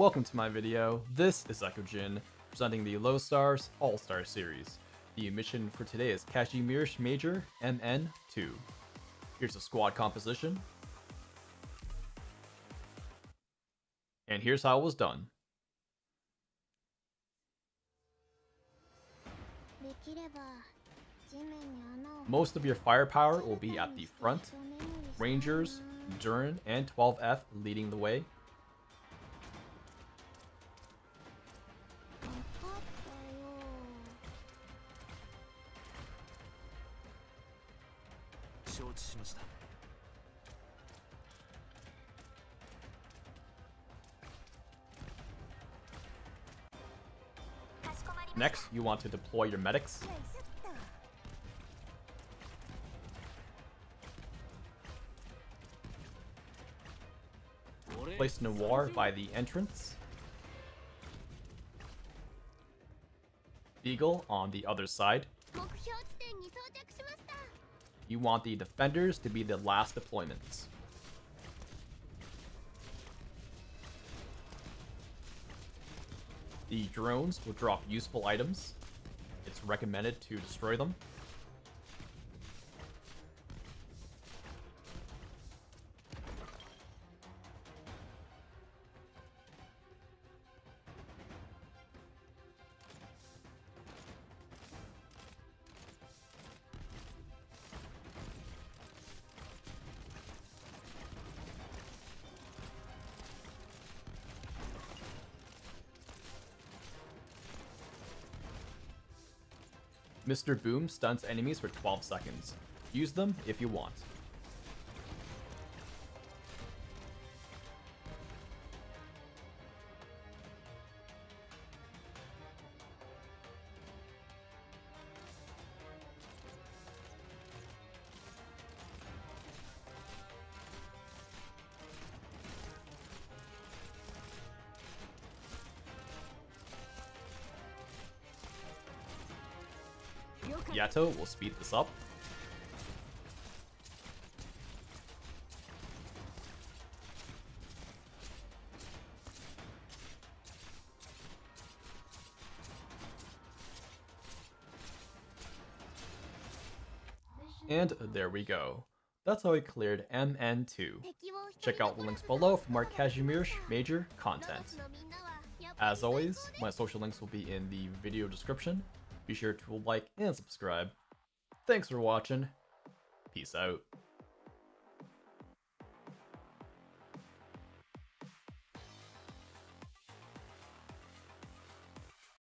Welcome to my video. This is Eckogen, presenting the Low Stars All-Star Series. The mission for today is Kazimierz Major MN-2. Here's the squad composition. And here's how it was done. Most of your firepower will be at the front. Rangers, Durin, and 12F leading the way. Next, you want to deploy your medics. Place Noir by the entrance. Eagle on the other side. You want the defenders to be the last deployments. The drones will drop useful items. It's recommended to destroy them. Mr. Boom stuns enemies for 12 seconds. Use them if you want. Yato will speed this up. And there we go. That's how we cleared MN-2. Check out the links below for more Kazimierz Major content. As always, my social links will be in the video description. Be sure to like and subscribe. Thanks for watching. Peace out.